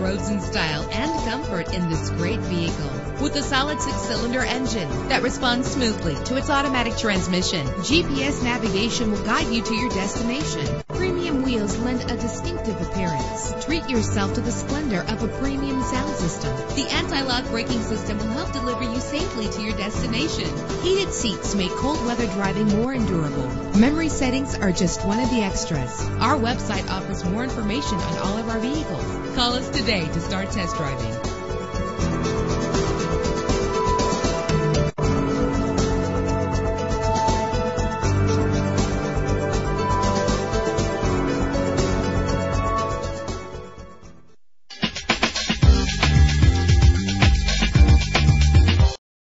roads in style and comfort in this great vehicle. With a solid 6-cylinder engine that responds smoothly to its automatic transmission, GPS navigation will guide you to your destination. Premium wheels lend a distinctive appearance. Treat yourself to the splendor of a premium sound system. The anti-lock braking system will help deliver you safely to your destination. Heated seats make cold weather driving more endurable. Memory settings are just one of the extras. Our website offers more information on all of our vehicles. Call us today to start test driving.